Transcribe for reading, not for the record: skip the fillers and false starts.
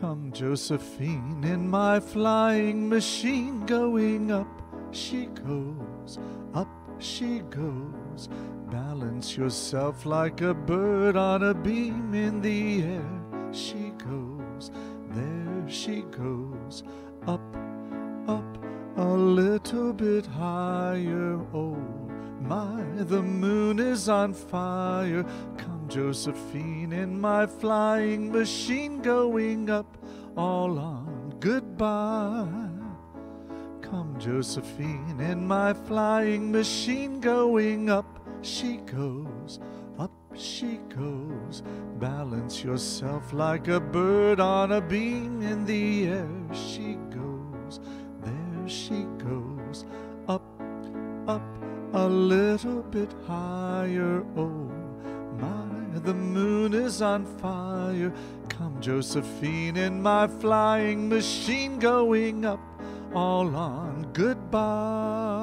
Come, Josephine, in my flying machine, going up she goes, up she goes. Balance yourself like a bird on a beam, in the air she goes, there she goes, up, up, a little bit higher. Oh my, the moon is on fire. Come, Josephine, in my flying machine, going up, all on goodbye. Come, Josephine, in my flying machine, going up she goes, up she goes. Balance yourself like a bird on a beam, in the air she goes, there she goes, up, up, a little bit higher. Oh my, the moon is on fire. Come, Josephine, in my flying machine, going up, all on goodbye.